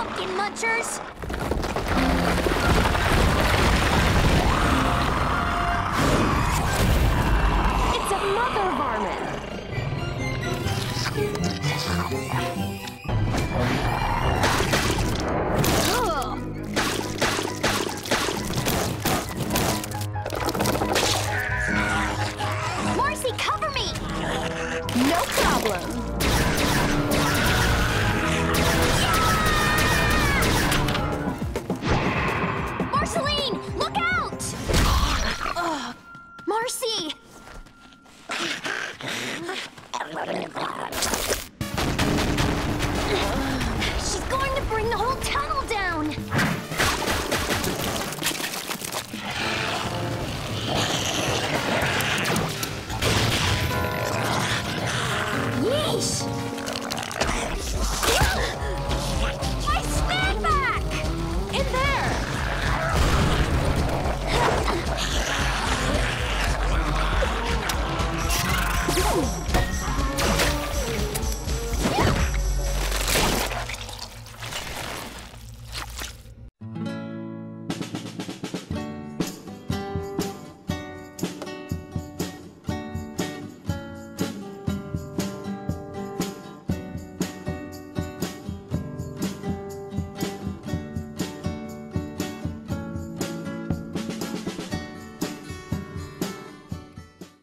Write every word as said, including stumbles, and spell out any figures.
pumpkin munchers! It's a mother varmint!